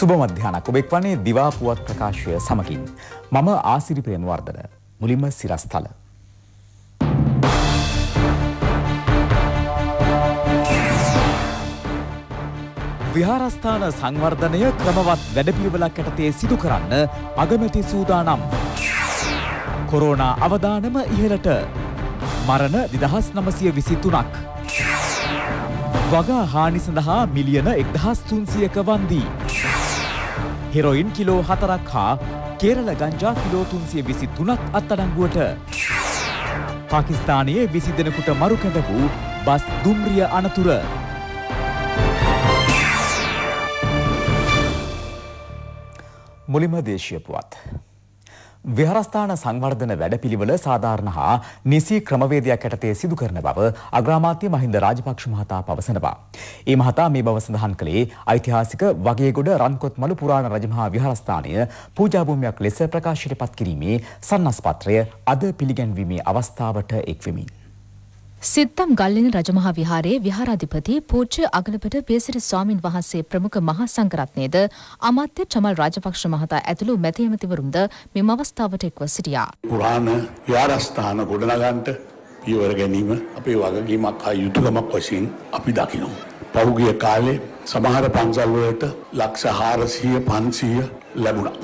සුබ මධ්‍යානක් ඔබ එක්වන්නේ දිවා පුවත් ප්‍රකාශය සමගින් මම ආසිරි ප්‍රේමවර්ධන මුලින්ම සිරස්තල විහාරස්ථාන සංවර්ධනය ක්‍රමවත් වැඩපිළිවෙලක් යටතේ සිදු කරන්න අගමැති සූදානම් කොරෝනා අවදානම ඉහළට මරණ 2923ක් වගා හානි සඳහා මිලියන 1300ක වන්දි හෙරොයින් කිලෝ 4ක් හා කේරළ ගංජා කිලෝ 323ක් අත්අඩංගුවට පාකිස්තානයේ 20 දෙනෙකුට මරු කැඳ වූ බස් දුම්රිය අනතුර මුලින්ම දේශීය පුවත් විහාරස්ථාන සංවර්ධන වැඩපිළිවෙල සාධාරණ හා නිසි ක්‍රමවේදයක් යටතේ සිදු කරන බව අග්‍රාමාත්‍ය මහින්ද රාජපක්ෂ මහතා පවසනවා. ඒ මහතා මේ බව සඳහන් කළේ ඓතිහාසික වගේගොඩ රන්කොත්මලු පුරාණ රජමහා විහාරස්ථානය පූජා භූමියක් ලෙස ප්‍රකාශයට පත් කිරීමේ සන්නස්පත්‍රය අද පිළිගැන්වීමේ අවස්ථාවට එක්වෙමින්. සිත්තම් ගල්ලෙන රජමහා විහාරයේ විහාරාධිපති පූජ්‍ය අගලබඩ බේසිරි ස්වාමින් වහන්සේ ප්‍රමුඛ මහා සංඝරත්නයේද අමාත්‍ය චමල් රාජපක්ෂ මහතා ඇතුළු මැති ඇමතිවරුන්ද මෙම අවස්ථාවට එක්ව සිටියා. පුරාණ විහාරස්ථාන ගොඩනගන්නට පියවර ගැනීම අපේ වගකීමක් හා යුතුකමක් වශයෙන් අපි දකිනවා. පහුගිය කාලේ සමහර පන්සල් වලට ලක්ෂ 400 500 ලැබුණා.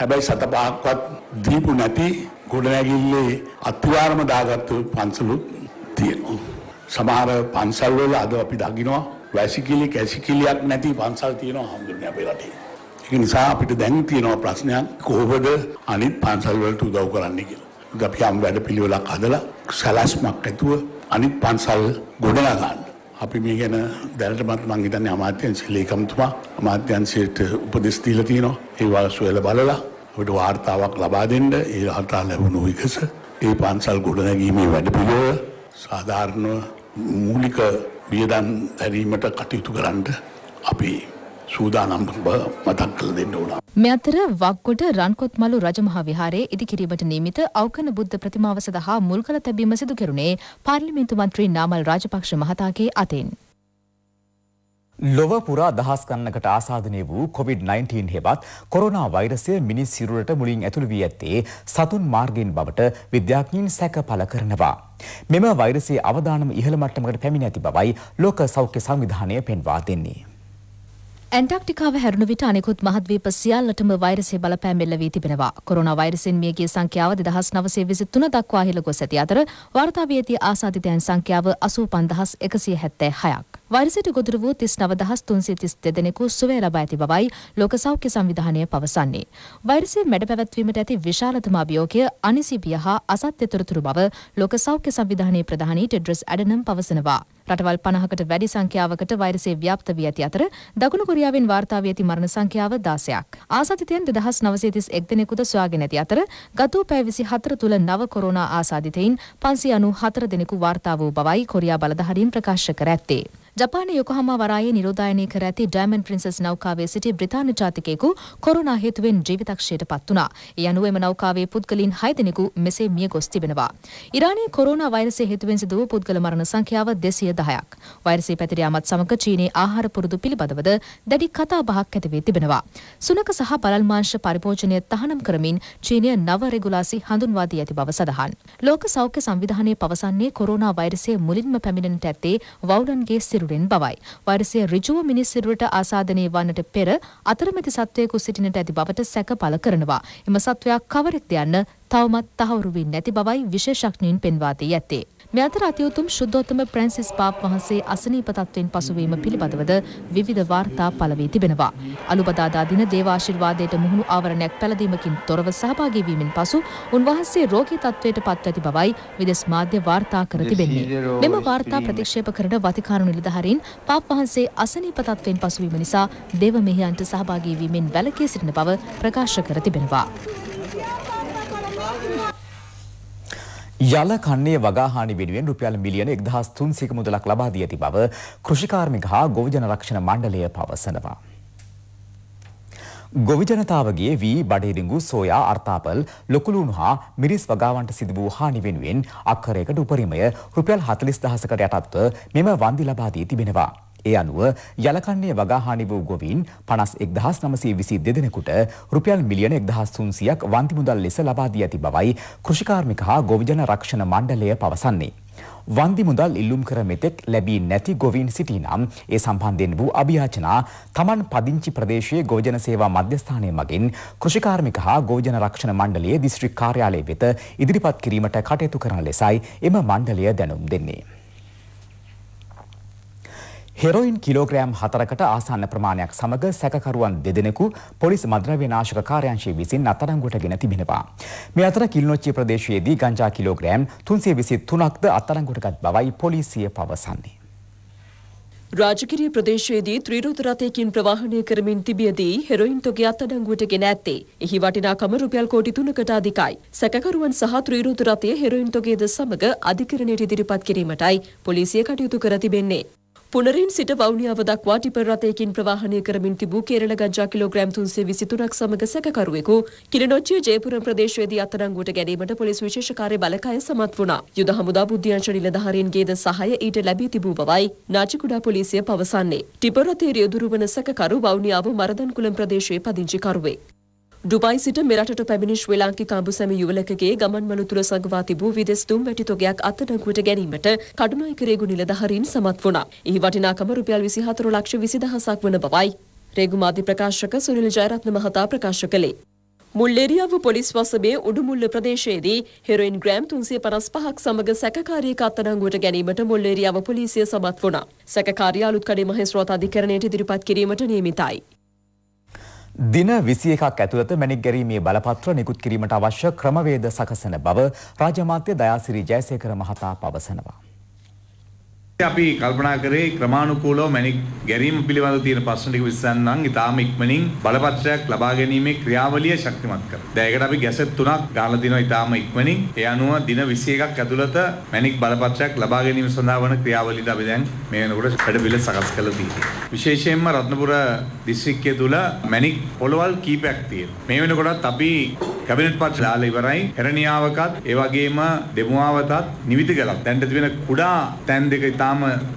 හැබැයි සත පහක්වත් දීපු නැති ගොඩනැගිල්ලේ අතිවාරම දාගත්තු පන්සලුත් සමහර පන්සල් වල අද අපි දකිනවා වැසිකිලි කැසිකිලියක් නැති පන්සල් තියෙනවා හැමෝටම අපේ රටේ. ඒක නිසා අපිට දැන් තියෙනවා ප්‍රශ්නයක් කොහොමද අනිත් පන්සල් වලට උදව් කරන්නේ කියලා. අපි හැම වැඩපිළිවෙලක් හදලා සලස්මක් ඇතුව අනිත් පන්සල් ගොඩනගා ගන්න. අපි මේ ගැන දැනටමත් මම හිතන්නේ අමාත්‍යංශ ලේකම්තුමා අමාත්‍යංශයට උපදෙස් දීලා තියෙනවා. ඒ වාසුවල බලලා අපිට වාර්තාවක් ලබා දෙන්න ඒ හරහා ලැබුණු විකස ඒ පන්සල් ගොඩනැගීමේ වැඩපිළිවෙල සාධාරණ මූලික වියදම් දැරීමට කටයුතු කරන්න අපි සූදානම් බව මතක් කර දෙන්න ඕන. මේ අතර වක්ගොඩ රන්කොත්මලු රජමහා විහාරයේ ඉදිකිරීමට නියමිත අවකන බුද්ධ ප්‍රතිමාව සඳහා මුල් කළ තැබීම සිදු කෙරුණේ පාර්ලිමේන්තු මන්ත්‍රී නාමල් රාජපක්ෂ මහතාගේ අතින්. ලොව පුරා දහස් ගණනකට ආසාදනය වූ COVID-19 හෙවත් කොරෝනා වෛරසය මිනිස් සිරුරට මුලින් ඇතුළු වී ඇත්තේ සතුන් මාර්ගයෙන් බවට විද්‍යාඥයින් සැක පළ කරනවා. මෙම වෛරසයේ අවදානම ඉහළ මට්ටමකට පැමිණ ඇති බවයි ලෝක සෞඛ්‍ය සංවිධානය පෙන්වා දෙන්නේ. ඇන්ටාක්ටිකාව හැරුණු විට අනෙකුත් මහද්වීප සියල්ලටම වෛරසයේ බලපෑම එල්ල වී තිබෙනවා. කොරෝනා වෛරසයෙන් මියගිය සංඛ්‍යාව 2923 දක්වා ඉහළ ගොස් ඇති අතර වාර්තා වී ඇති ආසාදිතයන් සංඛ්‍යාව 85176ක්. වෛරසයට ගොදුරු වූ 39332 දෙනෙකු සුවය ලබා ඇති බවයි ලෝක සෞඛ්‍ය සංවිධානය පවසන්නේ. වෛරසයේ මැඩ පැවැත්වීමට ඇති විශාලතම අභියෝගය අනිසිබිය හා අසත්‍ය තොරතුරු බව ලෝක සෞඛ්‍ය සංවිධානයේ ප්‍රධානී ටෙඩ්‍රස් ඇඩනම් පවසනවා. රටවල් 50කට වැඩි සංඛ්‍යාවකට වෛරසය ව්‍යාප්ත වී ඇති අතර දකුණු කොරියාවෙන් වාර්තා වී ඇති මරණ සංඛ්‍යාව 16ක්. ආසාදිතයන් 2931 දෙනෙකුද සොයාගෙන ඇති අතර ගත වූ පැය 24 තුළ නව කොරෝනා ආසාදිතයින් 594 දෙනෙකු වාර්තා වූ බවයි කොරියා බලධාරීන් ප්‍රකාශ කර ඇත්තේ. ජපානයේ යොකෝහාමා වරායේ නිරෝධායනය කර ඇති ඩයමන්ඩ් ප්‍රින්සස් නෞකාවේ සිටි බ්‍රිතාන්‍ය ජාතිකයෙකු කොරෝනා හේතුවෙන් ජීවිතක්ෂයට පත් වුණා. ඒ අනුව එම නෞකාවේ පුද්ගලයන් 6 දෙනෙකු මෙසේ මිය ගොස් තිබෙනවා. ඉරානයේ කොරෝනා වෛරසය හේතුවෙන් සිදු වූ පුද්ගල මරණ සංඛ්‍යාව 210ක්. වෛරසය පැතිර යාමත් සමග චීනයේ ආහාර පුරුදු පිළිබඳවද දැඩි කතා බහක් ඇති වී තිබෙනවා. සුනක සහ බලල් මාංශ පරිභෝජනය තහනම් කරමින් චීනය නව රෙගුලාසි හඳුන්වා දී ඇති බව සඳහන්. ලෝක සෞඛ්‍ය සංවිධානය පවසන්නේ කොරෝනා වෛරසය මුලින්ම පැමිණෙන්නට ඇත්තේ වවුලන්ගේ සිරුර බවයි. වෛරසය ඍජුව මිනිස් සිරුරට ආසාදනය වන්නට පෙර අතරමැති සත්වයෙකු සිටිනට ඇති බවට සැක පළ කරනවා. එම සත්වයා කවරෙක්ද යන්න තවමත් තහවුරු වී නැති බවයි විශේෂඥයින් පෙන්වා දී ඇත්තේ. මේ අතර අතිඋතුම් සුද්ධෝත්තම ප්‍රැන්සිස් පාප් වහන්සේ අසනීප තත්වයෙන් පසුවීම පිළිබඳවද විවිධ වාර්තා පළ වී තිබෙනවා. අලුබදාදා දින දේව ආශිර්වාදයට මුහුණු ආවරණයක් පැළඳීමකින් තොරව සහභාගී වීමෙන් පසු උන්වහන්සේ රෝගී තත්වයට පත් ඇති බවයි විදේශ මාධ්‍ය වාර්තා කර තිබෙන්නේ. මෙම වාර්තා ප්‍රතික්ෂේප කරන වතිකානු නිලධාරීන් පාප් වහන්සේ අසනීප තත්වයෙන් පසුවීම නිසා දේව මෙහෙයන්ට සහභාගී වීමෙන් වැළකී සිටින බව ප්‍රකාශ කර තිබෙනවා. යල කන්නේ වගාහානි වෙනුවෙන් රුපියල් මිලියන 1300ක මුදලක් ලබා දී ඇති බව කෘෂිකාර්මික හා ගොවිජන රක්ෂණ මණ්ඩලය පවසනවා. ගොවිජනතාවගේ වී, බඩහිරිඟු, සෝයා, අර්ථාපල්, ලොකුලූණු හා මිරිස් වගාවන්ට සිදු වූ හානි වෙනුවෙන් අක්කරයකට උපරිමය රුපියල් 40000කට යටත්ව මෙම වන්දි ලබා දී තිබෙනවා. ඒ අනුව යලකන්නේ වගාහානි වූ ගොවීන් 51922 දෙනෙකුට රුපියල් මිලියන 1300ක් වන්ති මුදල් ලෙස ලබා දී ඇති බවයි කෘෂිකාර්මික හා ගොවිජන රක්ෂණ මණ්ඩලය පවසන්නේ. වන්ති මුදල් ඉල්ලුම් කර මෙතෙක් ලැබී නැති ගොවීන් සිටිනම් ඒ සම්බන්ධයෙන් වූ අභියාචනා තමන් පදිංචි ප්‍රදේශයේ ගොවිජන සේවා මධ්‍යස්ථානය මගින් කෘෂිකාර්මික හා ගොවිජන රක්ෂණ මණ්ඩලයේ දිස්ත්‍රික් කාර්යාලය වෙත ඉදිරිපත් කිරීමට කටයුතු කරන ලෙසයි එම මණ්ඩලය දැනුම් දෙන්නේ. හෙරොයින් කිලෝග්‍රෑම් 4කට ආසන්න ප්‍රමාණයක් සමග සැකකරුවන් දෙදෙනෙකු පොලිස් මද්‍රව්‍ය නාශක කාර්යාංශය විසින් අත්අඩංගුවටගෙන තිබෙනවා. මේ අතර කිලිනොච්චිය ප්‍රදේශයේදී ගංජා කිලෝග්‍රෑම් 323ක්ද අත්අඩංගුවටගත් බවයි පොලිසිය පවසන්නේ. රාජගිරිය ප්‍රදේශයේදී ත්‍රිරුත රථයකින් ප්‍රවාහනය කරමින් තිබියදී හෙරොයින් තොගය අත්අඩංගුවටගෙන ඇත්තේ. එහි වටිනාකම රුපියල් කෝටි 3කට අධිකයි. සැකකරුවන් සහ ත්‍රිරුත රථය හෙරොයින් තොගයද සමග අධිකරණයට ඉදිරිපත් කිරීමටයි පොලිසිය කටයුතු කර තිබෙන්නේ. පුනරින් සිට වවුනියාව දක්වා ටිපර් රථයකින් ප්‍රවාහනය කරමින් තිබූ කේරළ ගංජා කිලෝග්‍රෑම් 323ක් සමග සැකකරුවෙකු කිලිනොච්චිය ජයපුරම් ප්‍රදේශයේදී අත්අඩංගුවට ගැනීමට පොලිස් විශේෂ කාර්ය බලකාය සමත් වුණා. යුද හමුදා බුද්ධියංශ නිලධාරීන්ගේද සහාය ඊට ලැබී තිබූ බවයි නාචිකුඩා පොලිසිය පවසන්නේ. ටිපර් රථයේ රියදුරු වන සැකකරු වවුනියාව මරදන්කුලම් ප්‍රදේශයේ පදිංචි කරුවෙක්. දුබයි සිට මෙරටට පැමිණි ශ්‍රී ලාංකික අඹුසැමි යුවලකගේ ගමන් මළුතුර සංගවා තිබූ විදෙස් දුම්වැටි තොගයක් අත්අඩංගුවට ගැනීමට කඩුනායක රේගු නිලධාරීන් සමත් වුණා. එහි වටිනාකම රුපියල් 24,20,000ක් වන බවයි රේගු මාධ්‍ය ප්‍රකාශක සුනිල් ජයරත්න මහතා ප්‍රකාශ කළේ. මුල්ලේරියාව පොලිස් වසමේ උඩුමුල්ල ප්‍රදේශයේදී හෙරොයින් ග්‍රෑම් 355ක් සමග සැකකාරියෙක් අත්අඩංගුවට ගැනීමට මුල්ලේරියාව පොලිසිය සමත් වුණා. සැකකාරිය අලුත් කඩේ මහේස්ත්‍රාත් අධිකරණයට ඉදිරිපත් කිරීමට නියමිතයි. දින 21ක් ඇතුළත මැණික් ගැරීමේ බලපත්‍ර නිකුත් කිරීමට අවශ්‍ය ක්‍රමවේද සකසන බව රාජ්‍යමාත්‍ය දයාසිරි ජයසේකර මහතා පවසනවා. අපි කල්පනා කරේ ක්‍රමානුකූලව මැණික් ගැරීම පිළිබඳ තියෙන ප්‍රශ්න ටික විසඳන්න ඉතාම ඉක්මනින් බලපත්‍රයක් ලබා ගැනීමේ ක්‍රියාවලිය ශක්තිමත් කරනවා. දැන් ඒකට අපි ගැසට් 3ක් ගාලා දිනවා ඉතාම ඉක්මනින්. ඒ අනුව දින 21ක් ඇතුළත මැණික් බලපත්‍රයක් ලබා ගැනීම සඳහා වන ක්‍රියාවලියට අපි දැන් මේ වෙනකොට වැඩපිළිවෙල සකස් කරලා තියෙනවා. විශේෂයෙන්ම රත්නපුර දිස්ත්‍රික්කයේ තුල මැණික් පොළවල් කීපයක් තියෙනවා. මේ වෙනකොටත් අපි කැබිනට් පත් දාලා ඉවරයි. හේරණියාවකත් ඒ වගේම දෙමුආවතත් නිවිතිගලක්. දැන් තිබෙන කුඩා තැන් දෙක ඉතාම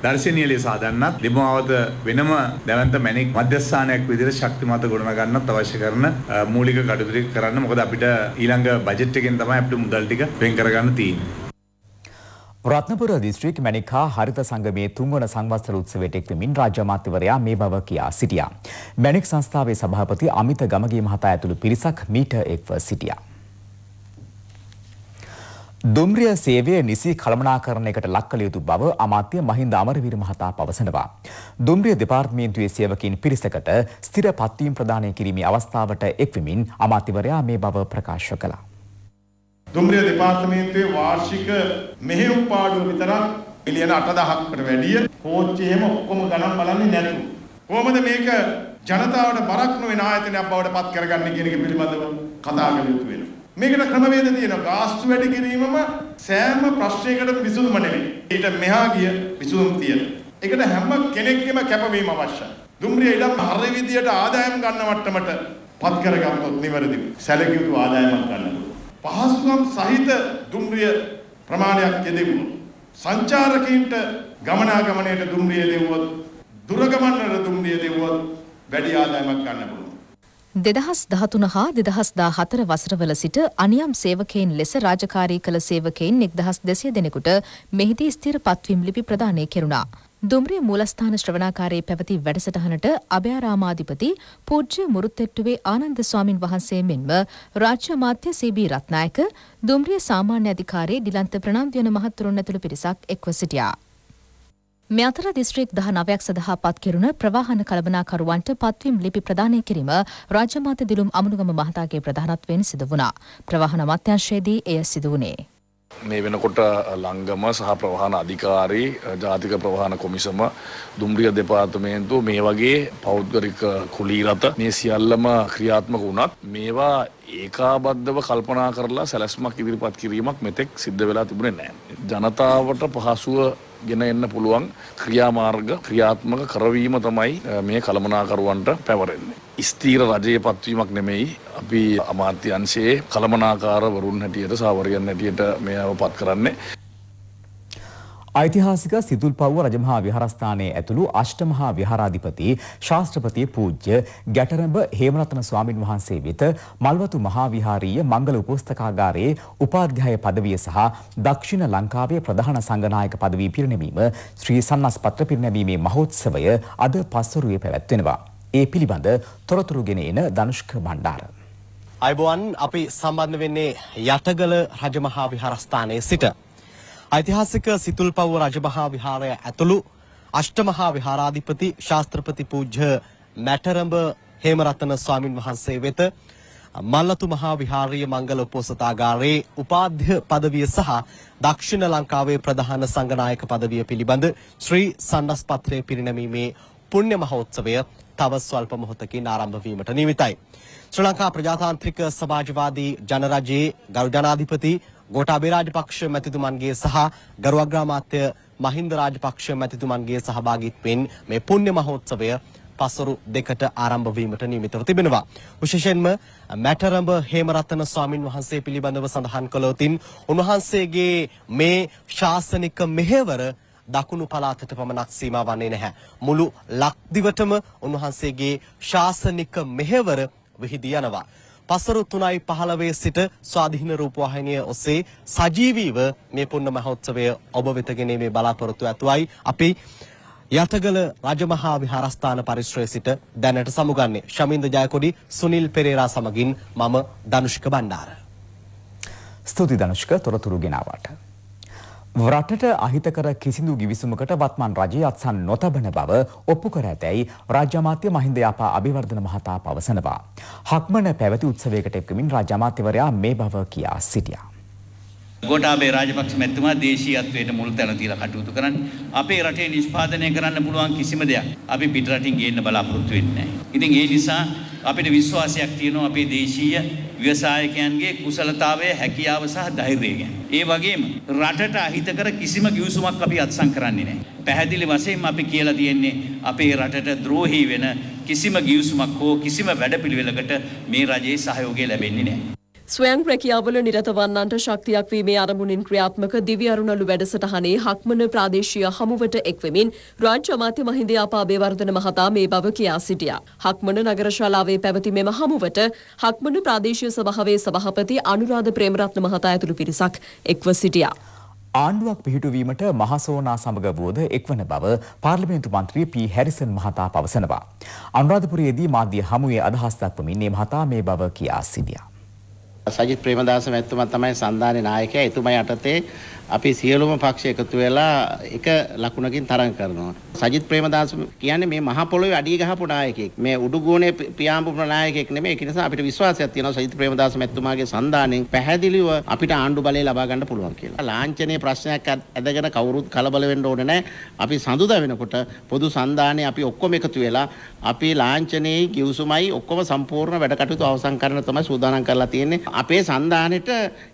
දර්ශනීය ලෙස හදන්නත් දෙමුආවත වෙනම දැවැන්ත මැණික් මධ්‍යස්ථානයක් විදිහට ශක්තිමත් ගොඩනගන්නත් අවශ්‍ය කරන මූලික කටයුතු ටික කරන්න. මොකද අපිට ඊළඟ බජට් එකෙන් තමයි අපිට මුදල් ටික වෙන් කරගන්න තියෙන්නේ. රත්නපුර දිස්ත්‍රික් මැණික් හා හරිත සංගමයේ තුන්වන සංවත්සර උත්සවයට එක්වමින් රාජ්‍යමාත්‍යවරයා මේ බව කියා සිටියා. මැණික් සංස්ථාවේ සභාපති අමිත ගමගේ මහතා ඇතුළු පිරිසක් මීට එක්ව සිටියා. දුම්රිය සේවය නිසි කළමනාකරණයකට ලක් කළ යුතු බව අමාත්‍ය මහින්ද අමරවීර මහතා පවසනවා. දුම්රිය දෙපාර්තමේන්තුවේ සේවකයින් පිරිසකට ස්ථිර පත්වීම් ප්‍රදානය කිරීමේ අවස්ථාවට එක්වමින් අමාත්‍යවරයා මේ බව ප්‍රකාශ කළා. දුම්රිය දෙපාර්තමේන්තුවේ වාර්ෂික මෙහෙයුම් පාඩුව විතරක් මිලියන 8000කට වැඩිය කෝච්චි එහෙම ඔක්කොම ගණන් බලන්නේ නැතුව කොහොමද මේක ජනතාවට බරක් නොවන ආයතනයක් බවට පත් කරගන්නේ කියන එක පිළිබඳව කතා කළ යුතු වෙනවා. මේකට ක්‍රමවේද තියෙනවා. ගාස්තු වැඩි කිරීමම සෑම ප්‍රශ්නයකටම විසඳුම නෙවෙයි. ඊට මෙහා ගිය විසඳුම් තියෙනවා. ඒකට හැම කෙනෙක්ගේම කැපවීම අවශ්‍යයි. දුම්රිය ඉඩම් හරිය විදියට ආදායම් ගන්න මට්ටමට පත් කරගන්නොත් නිවැරදිව සැලකිය යුතු ආදායමක් ගන්නවා. පහසුකම් සහිත දුම්රිය ප්‍රමාණයක් යෙදෙමු. සංචාරකීන්ට ගමනාගමනයට දුම්රිය දෙවුවොත් දුරගමනවල දුම්රිය දෙවුවොත් වැඩි ආදායමක් ගන්න පුළුවන්. 2013 හා 2014 වසරවල සිට අනියම් සේවකයන් ලෙස රාජකාරී කළ සේවකයන් 1200 දෙනෙකුට මෙහිදී ස්ථිර පත්වීම් ලිපි ප්‍රදානය කෙරුණා. දුම්රිය මූලස්ථාන ශ්‍රවණාකාරයේ පැවති වැඩසටහනට අභයාරාමාධිපති පූජ්‍ය මුරුත්තෙට්ටුවේ ආනන්ද ස්වාමින් වහන්සේ මෙන්ම රාජ්‍ය අමාත්‍ය සී.බී. රත්නායක දුම්රිය සාමාන්‍ය අධිකාරී ඩිලන්ත ප්‍රනාන්දු යන මහත්වරුන් ඇතුළු පිරිසක් එක්ව සිටියා. මේ අතර දිස්ත්‍රික් 19ක් සඳහා පත් කෙරුණ ප්‍රවාහන කළමනාකරුවන්ට පත්වීම් ලිපි ප්‍රදානය කිරීම රාජ්‍ය අමාත්‍ය දිලුම් අමනුගම මහතාගේ ප්‍රධානත්වයෙන් සිදු වුණා. ප්‍රවාහන අමාත්‍යාංශයේදී එය සිදු වුණේ. මේ වෙනකොට ලංගම සහ ප්‍රවාහන අධිකාරී ජාතික ප්‍රවාහන කොමිසම දුම්රිය දෙපාර්තමේන්තුව මේ වගේ පෞද්ගලික කුලී රථ මේ සියල්ලම ක්‍රියාත්මක වුණත් මේවා ඒකාබද්ධව කල්පනා කරලා සැලැස්මක් ඉදිරිපත් කිරීමක් මෙතෙක් සිද්ධ වෙලා තිබුණේ නැහැ. ජනතාවට පහසුව ගෙන එන්න පුළුවන් ක්‍රියාමාර්ග ක්‍රියාත්මක කරවීම තමයි මේ කළමනාකරුවන්ට පැවරෙන්නේ. ස්ථීර රජයේ පත්වීමක් නෙමෙයි. අපි අමාත්‍යංශයේ කළමනාකාරවරුන් හැටියට සාවරියන් හැටියට මේව පත් කරන්නේ. ऐतिहासिक सिदुल्पव්ව රජමහා විහාරස්ථානයේ ඇතුළු අෂ්ටමහා විහාරාධිපති ශාස්ත්‍රපති පූජ්‍ය ගැටරඹ හේමරත්න ස්වාමින් වහන්සේ වෙත මල්වතු මහා විහාරීය මංගල උපෝස්තකාගාරයේ උපාධ්‍යාය পদවිය සහ දක්ෂිණ ලංකාවේ ප්‍රධාන සංඝනායක পদවිය පිරිනැමීම ශ්‍රී සම්නස්පත්‍ර පිරිනැමීමේ මහෝත්සවය අද පස්වරුවේ පැවැත්වෙනවා. ඒ පිළිබඳ තොරතුරු ගෙන එන ධනුෂ්ක බණ්ඩාර. අයබෝන් අපි සම්බන්ධ වෙන්නේ යටගල රජමහා විහාරස්ථානයේ සිට ऐतिहासिक सितुल्पव्व राजमहा विहार अतुलु अष्टमहा विहाराधिपति शास्त्रपति पूज्य मैटरंब हेमरत्न स्वामी वहांसे वेत मल्लतु महाविहारीय मंगल उपोसतागारे उपाध्य पदविय सह दक्षिण लंकावे प्रधान संघनायक पदविय पिलिबंद श्री सन्नस्पत्रे पिरिनमीमे पुण्य महोत्सवय तव स्वल्प मुहूर्तकिन आरंभ वීමට නියමිතයි. श्रीलंका प्रजातांत्रिक समाजवादी जनराज्ये ගරු ජනාධිපති गोटाबे राजपक्ष मैथितुमानगे सह गर्वग्रामात्य महिंद राजपक्ष मैथितुमानगे सहभागित्वेन में पुण्य महोत्सवय पसरु देकट आरंभ वීමට නියමිතව තිබෙනවා. විශේෂයෙන්ම මැටරඹ හේමරත්න ස්වාමින් වහන්සේ පිළිබඳව සඳහන් කළොතින් උන්වහන්සේගේ මේ ශාසනික මෙහෙවර දකුණු පළාතට පමණක් සීමා වන්නේ නැහැ. මුළු ලක්දිවටම උන්වහන්සේගේ ශාසනික මෙහෙවර විහිදී යනවා. पसरु तुनाई पहलवे सिट स्वाधीन रूपवाहिनी ओसे सजीवीव मे पुण्य महोत्सवे अबवितगेने मे बलापरतु अत्वाई अपि यटगल राजमहा विहारस्थान परिसरे सिट දැනට සමුගන්නේ ශමින්ද ජයකොඩි සුනිල් පෙරේරා සමගින් මම ධනුෂ්ක බණ්ඩාර. ස්තුති ධනුෂ්ක තොරතුරු ගෙනාවට. රටට අහිතකර කිසිදු ගිවිසුමකට වත්මන් රජය අත්සන් නොතබන බව ඔප්පු කර ඇතැයි රාජ්‍ය අමාත්‍ය මහින්ද යාපා අබිවර්ධන මහතා පවසනවා. හක්මන පැවති උත්සවයකට එක්වමින් රාජ්‍ය අමාත්‍යවරයා මේ බව කියා සිටියා. ගෝඨාභය රාජපක්ෂ මැතිතුමා දේශීයත්වයට මුල් තැන දීලා කටයුතු කරන්නේ. අපේ රටේ නිෂ්පාදනය කරන්න පුළුවන් කිසිම දෙයක් අපි පිට රටින් ගේන්න බලාපොරොත්තු වෙන්නේ නැහැ. ඉතින් ඒ නිසා අපිට විශ්වාසයක් තියෙනවා අපේ දේශීය ව්‍යවසායකයන්ගේ කුසලතාවය හැකියාව සහ ධෛර්යය ගැන. ඒ වගේම රටට අහිතකර කිසිම ගිවිසුමක් අපි අත්සන් කරන්නේ නැහැ. පැහැදිලි වශයෙන් අපි කියලා තියෙන්නේ අපේ රටට ද්‍රෝහී වෙන කිසිම ගිවිසුමක් හෝ කිසිම වැඩපිළිවෙලකට මේ රජයේ සහයෝගය ලැබෙන්නේ නැහැ. ස්වයං රැකියාවල නිරත වන්නන්ට ශක්තියක් වීමේ අරමුණින් ක්‍රියාත්මක දිව්‍ය අරුණළු වැඩසටහනේ හක්මන ප්‍රාදේශීය හමුවට එක්වෙමින් රාජ්‍ය අමාත්‍ය මහින්ද යාපා අබේවර්ධන මහතා මේ බව කියා සිටියා. හක්මන නගරශාලාවේ පැවති මෙම හමුවට හක්මන ප්‍රාදේශීය සභාවේ සභාපති අනුරාධ ප්‍රේමරත්න මහතා ඇතුළු පිරිසක් එක්ව සිටියා. ආණ්ඩුවක් පිහිටුවීමට මහසෝනා සමග වුවද එක්වන බව පාර්ලිමේන්තු මන්ත්‍රී පී හැරිසන් මහතා පවසනවා. අනුරාධපුරයේදී මාධ්‍ය හමුවේ අදහස් දක්වමින් මේ මහතා මේ බව කියා සිටියා. සජිත් ප්‍රේමදාස මැතිතුමා තමයි සන්ධානයේ නායකයා. එතුමා යටතේ අපි සියලුම පක්ෂ එකතු වෙලා එක ලකුණකින් තරඟ කරනවා. සජිත් ප්‍රේමදාස කියන්නේ මේ මහ පොළොවේ අඩිය ගහපු නායකයෙක්. මේ උඩුගෝනේ ප්‍රියාම්බුර නායකයෙක් නෙමෙයි. ඒක නිසා අපිට විශ්වාසයක් තියෙනවා සජිත් ප්‍රේමදාස මැතිතුමාගේ සන්ධානයෙන් පැහැදිලිව අපිට ආණ්ඩු බලය ලබා ගන්න පුළුවන් කියලා. ලාංඡනීය ප්‍රශ්නයක් ඇදගෙන කවුරුත් කලබල වෙන්න ඕනේ නැහැ. අපි සඳුදා වෙනකොට පොදු සන්ධානයේ අපි ඔක්කොම එකතු වෙලා අපි ලාංඡනයේ කිව්සුමයි ඔක්කොම සම්පූර්ණ වැඩ කටයුතු අවසන් කරන්න තමයි සූදානම් කරලා තියෙන්නේ. අපේ සන්ධානෙට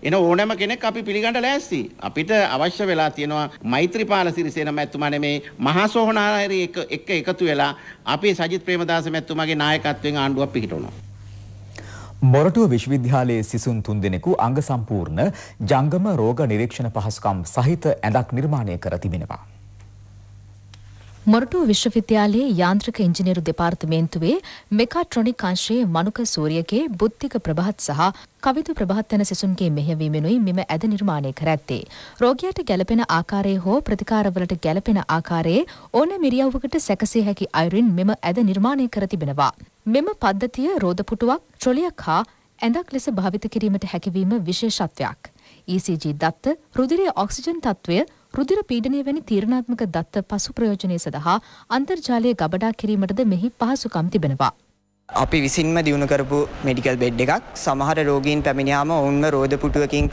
එන ඕනෑම කෙනෙක් අපි පිළිගන්න ලෑස්ති. අපිට අවශ්‍ය වෙලා තියෙනවා මෛත්‍රීපාල සිරිසේන මැතිතුමා නෙමේ මහා සෝනාරි එක එකතු වෙලා අපි සජිත් ප්‍රේමදාස මැතිතුමාගේ නායකත්වයෙන් ආණ්ඩුවක් පිහිටවනවා. මොරටුව විශ්වවිද්‍යාලයේ සිසුන් 3 දෙනෙකු අංග සම්පූර්ණ ජංගම රෝග නිරීක්ෂණ පහසුකම් සහිත ඇඳක් නිර්මාණය කර තිබෙනවා. මොරටුව විශ්වවිද්‍යාලයේ යාන්ත්‍රික ඉංජිනේරු දෙපාර්තමේන්තුවේ මෙකාට්‍රොනික් අංශයේ මනුක සූරියගේ බුද්ධික ප්‍රභාත් සහ කවිදු ප්‍රභාත් යන සිසුන්ගේ මෙහෙයවීමෙනුයි මෙම ඇද නිර්මාණය කර ඇත්තේ. රෝගියාට ගැළපෙන ආකාරයේ හෝ ප්‍රතිකාරවලට ගැළපෙන ආකාරයේ ඕනෑම ඉරියව්වකට සැකසී හැකි අයුරින් මෙම ඇද නිර්මාණය කර තිබෙනවා. මෙම පද්ධතිය රෝද පුටුවක්, ට්‍රොලියක් හා ඇඳක් ලෙස භාවිත කිරීමට හැකිවීම විශේෂත්වයක්. ECG දත්ත, රුධිරයේ ඔක්සිජන් තත්ත්වය, රුධිර පීඩනය වැනි තීරණාත්මක දත්ත පසු ප්‍රයෝජනය සඳහා අන්තර්ජාලය ගබඩා කිරීමටද මෙහි පහසුකම් තිබෙනවා. අපි විසින්ම දිනු කරපු මෙඩිකල් බෙඩ් එකක් සමහර රෝගීන් පැමිණියාම ඔවුන්ම රෝද පුටුවකින්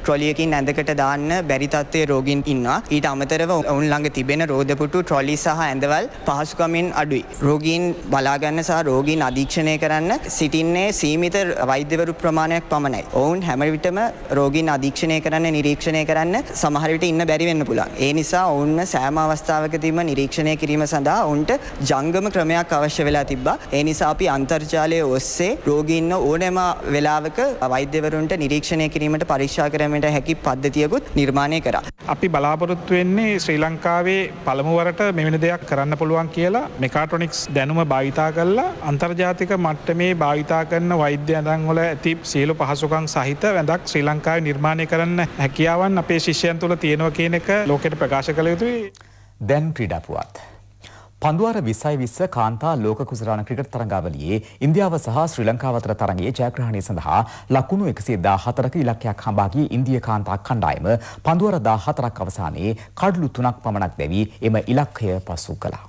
ට්‍රොලියකින් ඇඳකට දාන්න බැරි තත්ත්වයේ රෝගීන් ඉන්නවා. ඊට අමතරව ඔවුන් ළඟ තිබෙන රෝද පුටු, ට්‍රොලි සහ ඇඳවල් පහසුකමින් අඩුයි. රෝගීන් බලා ගන්න සහ රෝගීන් අධීක්ෂණය කරන්න සිටින්නේ සීමිත වෛද්‍යවරු ප්‍රමාණයක් පමණයි. ඔවුන් හැම විටම රෝගීන් අධීක්ෂණය කරන්න, නිරීක්ෂණය කරන්න සමහර විට ඉන්න බැරි වෙන්න පුළුවන්. ඒ නිසා ඔවුන්ම සෑම අවස්ථාවකදීම නිරීක්ෂණය කිරීම සඳහා ඔවුන්ට ජංගම ක්‍රමයක් අවශ්‍ය වෙලා තිබ්බා. ඒ නිසා අපි අන්තර්ජාලය ඔස්සේ රෝගී ඉන්න ඕනෑම වෙලාවක වෛද්‍යවරුන්ට නිරීක්ෂණය කිරීමට පරීක්ෂා කිරීමට හැකි පද්ධතියකුත් නිර්මාණය කරා. අපි බලාපොරොත්තු වෙන්නේ ශ්‍රී ලංකාවේ පළමු වරට මෙවැනි දෙයක් කරන්න පුළුවන් කියලා මෙකාට්‍රොනික්ස් දැනුම භාවිතා කරලා අන්තර්ජාතික මට්ටමේ භාවිතා කරන වෛද්‍ය අංගවල ඇති සියලු පහසුකම් සහිත වැඳක් ශ්‍රී ලංකාවේ නිර්මාණය කරන්න හැකියාවන් අපේ ශිෂ්‍යයන් තුළ තියෙනවා කියන එක ලෝකයට ප්‍රකාශ කළ යුතුයි. දැන් ක්‍රීඩා පුවත්. पंदुवार विसय विस कांता लोक कुसरान क्रिकेट तरंगावलिये इंडिया सह श्रीलंका अतर तरंगे जयग्रहणी सदहा लकुनु 114क इलाख्या खांबागी इंदिया कांता खंडायम पंदुवार 14क अवसानये कडलु 3ක් පමණක් දැවි එම ඉලක්කය පසු කළා.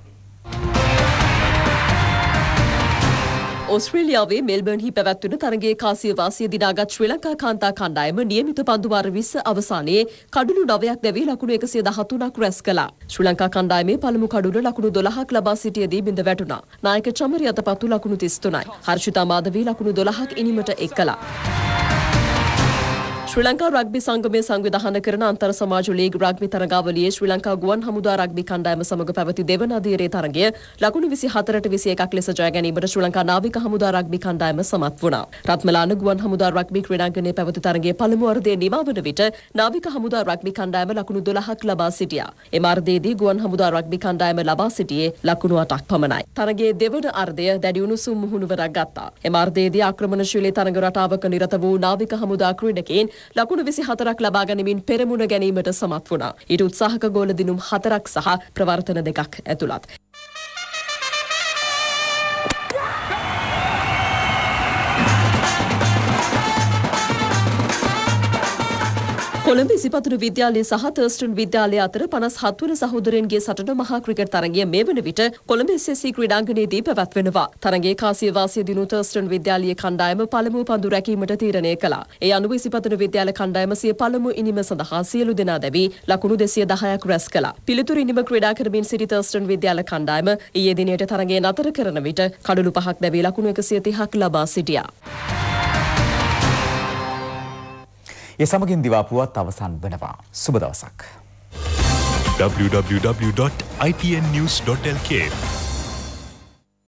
ऑस्ट्रेलियावे मेलबर्न ही පැවැත්වෙන තරගයේ කාසිය වාසිය දිනාගත් ශ්‍රී ලංකා කාන්තා කණ්ඩායම નિયમિત පන්දුවාර 20 අවසානයේ කඩුළු 9ක් දැවී ලකුණු 113ක් රැස් කළා. ශ්‍රී ලංකා කණ්ඩායමේ පළමු කඩුළු ලකුණු 12ක් ලබා සිටියේදී බිඳ වැටුණා. නායක චමරි අතපත්තු ලකුණු 33යි. හර්ෂිතා මාධවී ලකුණු 12ක් ඉනිමට එක් කළා. श्रीलंका रग्बी संघ में संविधान करना अंतर समाज लीग रग्बी तरंगावलिये श्रीलंका गुवन हमुदा रग्बी खंडायम समग පැවති දෙවන අදියරේ තරගය ලකුණු 24ට 21ක් ලෙස ජය ගැනීමට ශ්‍රී ලංකා නාවික හමුදා රග්බි කණ්ඩායම සමත් වුණා. රත්මලාන ගුවන් හමුදා රග්බි ක්‍රීඩාංගණයේ පැවති තරගයේ පළමු අර්ධයේ නිමවන විට නාවික හමුදා රග්බි කණ්ඩායම ලකුණු 12ක් ලබා සිටියා. එම අර්ධයේදී ගුවන් හමුදා රග්බි කණ්ඩායම ලබා සිටියේ ලකුණු 8ක් පමණයි. තරගයේ දෙවන අර්ධය දැඩි උණුසුම් මුහුණුවරක් ගත්තා. එම අර්ධයේදී ආක්‍රමණශීලී තරග රටාවක නිරත වූ නාවික හමුදා ක්‍රීඩකයන් ලකුණු 24ක් ලබා ගැනීමෙන් පෙරමුණ ගැනීමට සමත් වුණා. ඊට උත්සාහක ගෝල දිනුම් 4ක් සහ ප්‍රවර්තන 2ක් ඇතුළත්. කොළඹ ඉසිපතුරු විද්‍යාලය සහ තර්ස්ටන් විද්‍යාලය අතර 57 වන සහෝදරයන්ගේ සටන මහා ක්‍රිකට් තරගය මේ වන විට කොළඹ SSC ක්‍රීඩාංගණයේදී පැවැත්වෙනවා. තරගයේ කාසිය වාසිය දිනු තර්ස්ටන් විද්‍යාලයේ කණ්ඩායම පළමු පන්දු රැකීමට තීරණය කළා. ඒ අනුව ඉසිපතුරු විද්‍යාල කණ්ඩායම සිය පළමු ඉනිම සඳහා සියලු දෙනා දැවි ලකුණු 210ක් රැස් කළා. පිළිතුරු ඉනිම ක්‍රීඩා කරමින් සිටි තර්ස්ටන් විද්‍යාල කණ්ඩායම ඊයේ දිනේට තරගය නතර කරන විට කඩළු 5ක් දැවි ලකුණු 130ක් ලබා සිටියා. ये समग्र दिवापुआत अवसान बनवा सुबह दवसक www.ipnnews.lk